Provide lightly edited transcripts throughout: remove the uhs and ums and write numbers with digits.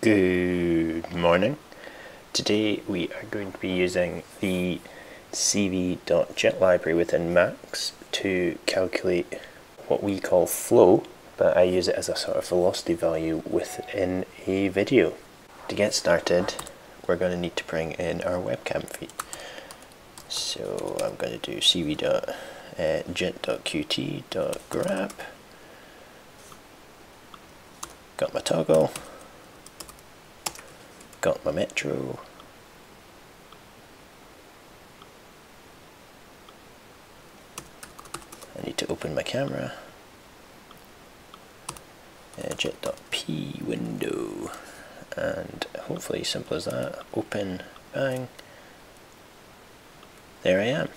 Good morning. Today we are going to be using the cv.jit library within Max to calculate what we call flow, but I use it as a sort of velocity value within a video. To get started, we're going to need to bring in our webcam feed. So I'm going to do cv.jit.qt.grab. Got my toggle, got my metro, I need to open my camera, jit.p window, and hopefully simple as that, open, bang, there I am.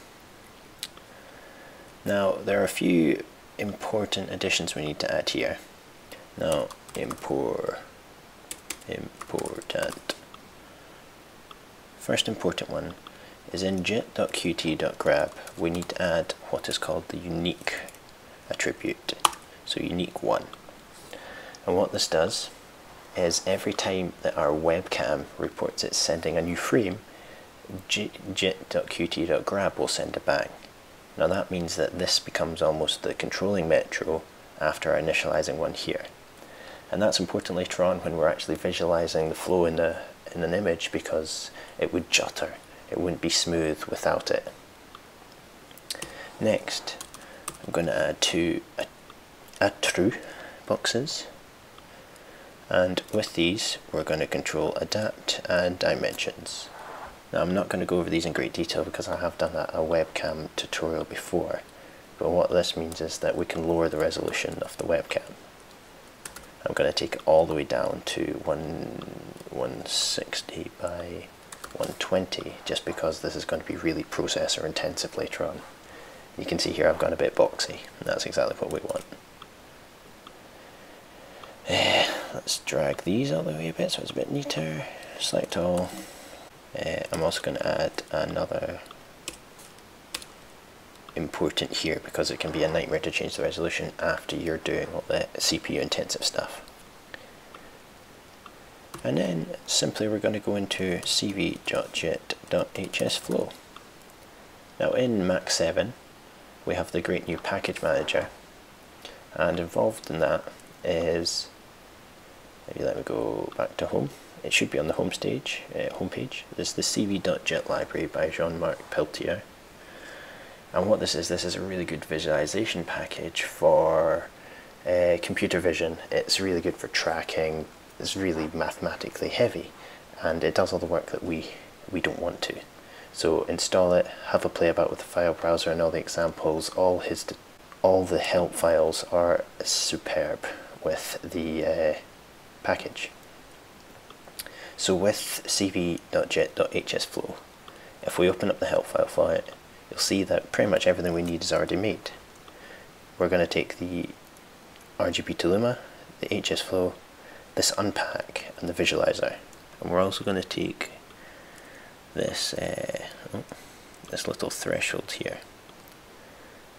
Now there are a few important additions we need to add here. Now important. First important one is in jit.qt.grab we need to add what is called the unique attribute, so unique one. And what this does is every time that our webcam reports it's sending a new frame, jit.qt.grab will send a bang. Now that means that this becomes almost the controlling metro after initializing one here. And that's important later on when we're actually visualizing the flow in an image, because it would jutter, it wouldn't be smooth without it. Next, I'm going to add two attrue boxes, and with these we're going to control adapt and dimensions. Now I'm not going to go over these in great detail because I have done a webcam tutorial before, but what this means is that we can lower the resolution of the webcam. I'm going to take it all the way down to 160 by 120 just because this is going to be really processor intensive later on. You can see here I've gone a bit boxy, and that's exactly what we want. Let's drag these all the way a bit so it's a bit neater. Select all. I'm also going to add another important here because it can be a nightmare to change the resolution after you're doing all the CPU intensive stuff. And then simply we're going to go into cv.jit.hsflow. Now in Max 7 we have the great new package manager, and involved in that is, maybe let me go back to home. It should be on the homepage. This is the cv.jit library by Jean-Marc Pelletier. And what this is a really good visualization package for computer vision. It's really good for tracking. It's really mathematically heavy, and it does all the work that we don't want to. So install it, have a play about with the file browser and all the examples. All the help files are superb with the package. So with cv.jit.hsflow, if we open up the help file for it, you'll see that pretty much everything we need is already made. We're going to take the RGB to Luma, the hsflow, this unpack, and the visualizer. And we're also going to take this this little threshold here.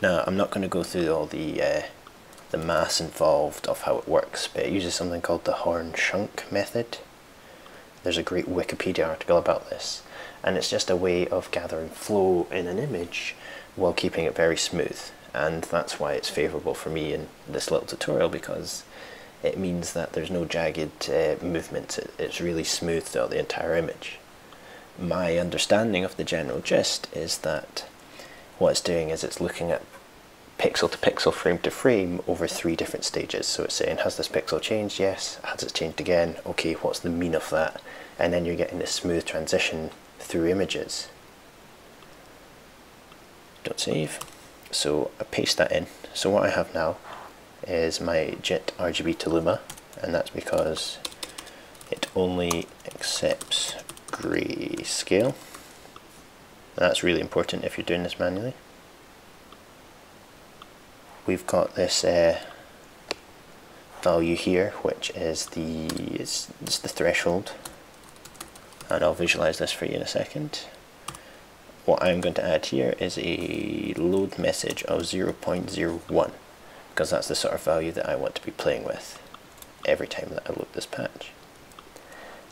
Now I'm not going to go through all the mass involved of how it works, but it uses something called the Horn-Schunck method. There's a great Wikipedia article about this, and it's just a way of gathering flow in an image while keeping it very smooth, and that's why it's favourable for me in this little tutorial, because it means that there's no jagged movements. It's really smooth throughout the entire image. My understanding of the general gist is that what it's doing is it's looking at pixel to pixel, frame to frame, over three different stages. So it's saying, has this pixel changed? Yes. Has it changed again? Okay, what's the mean of that? And then you're getting this smooth transition through images. Don't save. So I paste that in. So what I have now is my JIT RGB to Luma, and that's because it only accepts grayscale. That's really important if you're doing this manually. We've got this value here, which is the threshold, and I'll visualize this for you in a second. What I'm going to add here is a load message of 0.01, because that's the sort of value that I want to be playing with every time that I load this patch.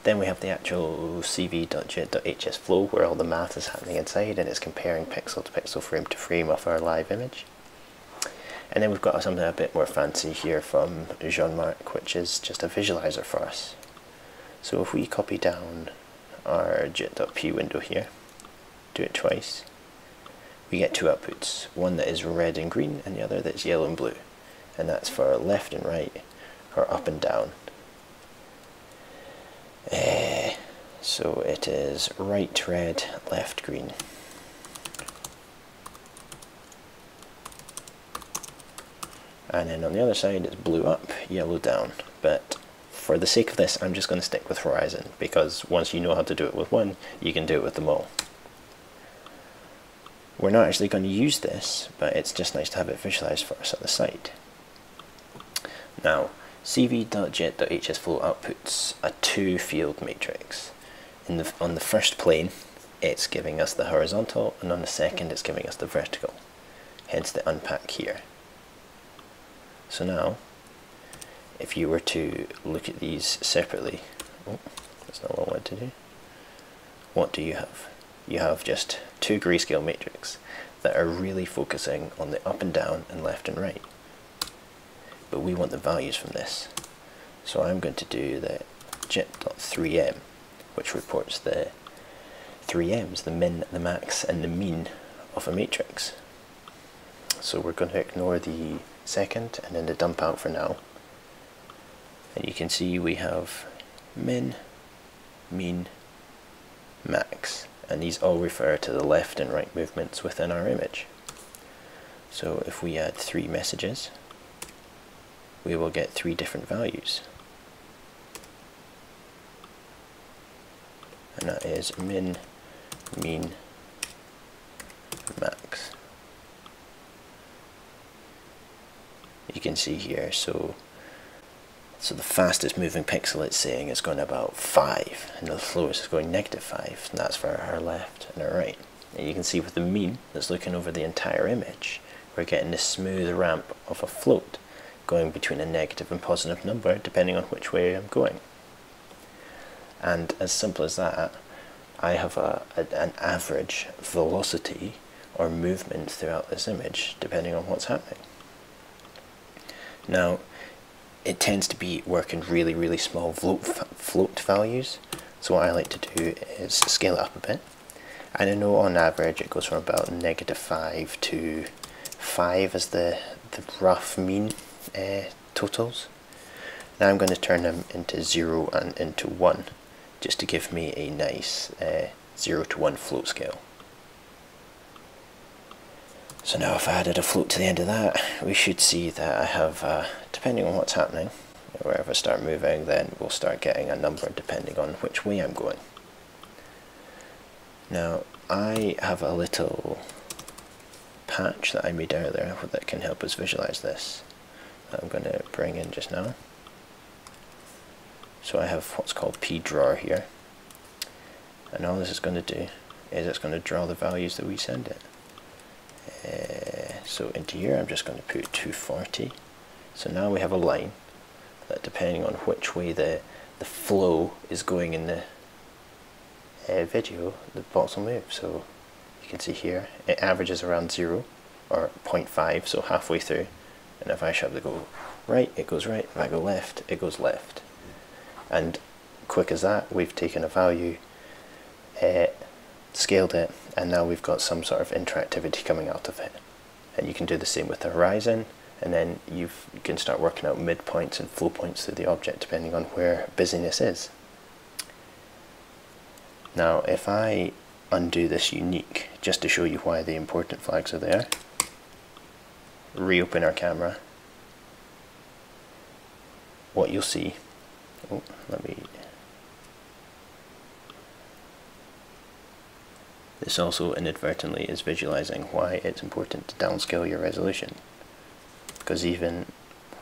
Then we have the actual cv.jit.hsflow where all the math is happening inside, and it's comparing pixel to pixel, frame to frame of our live image. And then we've got something a bit more fancy here from Jean-Marc, which is just a visualizer for us. So if we copy down our jit.p window here, do it twice, we get two outputs, one that is red and green and the other that's yellow and blue, and that's for left and right, or up and down. So it is right red, left green. And then on the other side it's blue up, yellow down, but for the sake of this I'm just going to stick with horizon, because once you know how to do it with one, you can do it with them all. We're not actually going to use this, but it's just nice to have it visualized for us on the site. Now, cv.jit.hsflow outputs a two-field matrix. On the first plane it's giving us the horizontal, and on the second it's giving us the vertical, hence the unpack here. So now, if you were to look at these separately, oh, that's not what I wanted to do. What do you have? You have just two grayscale matrix that are really focusing on the up and down and left and right. But we want the values from this. So I'm going to do the jit.3m, which reports the 3m's, the min, the max, and the mean of a matrix. So we're going to ignore the second and then the dump out for now. And you can see we have min, mean, max, and these all refer to the left and right movements within our image. So if we add three messages, we will get three different values, and that is min, mean, max. You can see here, so the fastest moving pixel, it's saying, is going about 5, and the slowest is going -5, and that's for our left and our right. And you can see with the mean, that's looking over the entire image, we're getting this smooth ramp of a float, going between a negative and positive number depending on which way I'm going. And as simple as that, I have an average velocity or movement throughout this image depending on what's happening. Now, it tends to be working really, really small float values, so what I like to do is scale it up a bit. And I know on average it goes from about -5 to 5 as the rough mean totals. Now I'm going to turn them into 0 and into 1, just to give me a nice 0 to 1 float scale. So now if I added a float to the end of that, we should see that I have, depending on what's happening, wherever I start moving, then we'll start getting a number depending on which way I'm going. Now I have a little patch that I made earlier that can help us visualize this. I'm going to bring in just now. So I have what's called pdrawer here, and all this is going to do is it's going to draw the values that we send it. So into here I'm just going to put 240. So now we have a line that, depending on which way the flow is going in the video, the box will move. So you can see here it averages around 0 or 0.5, so halfway through. And if I shove the go right, it goes right. If I go left, it goes left. And quick as that, we've taken a value, scaled it, and now we've got some sort of interactivity coming out of it. And you can do the same with the horizon, and then you can start working out midpoints and flow points through the object depending on where busyness is. Now if I undo this unique, just to show you why the important flags are there, reopen our camera, what you'll see, oh, let me, this also inadvertently is visualizing why it's important to downscale your resolution, because even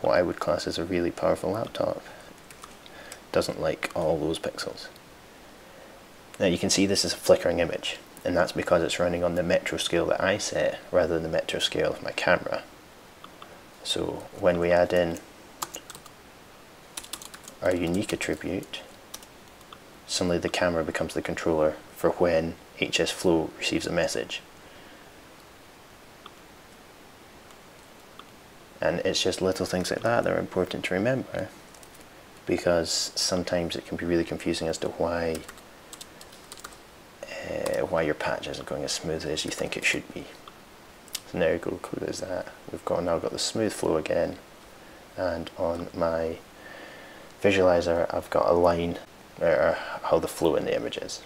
what I would class as a really powerful laptop doesn't like all those pixels. Now you can see this is a flickering image, and that's because it's running on the metro scale that I set rather than the metro scale of my camera. So when we add in our unique attribute, suddenly the camera becomes the controller for when hsflow receives a message. And it's just little things like that that are important to remember, because sometimes it can be really confusing as to why your patch isn't going as smoothly as you think it should be. So now go close that. We've now got the smooth flow again, and on my visualizer I've got a line how the flow in the image is.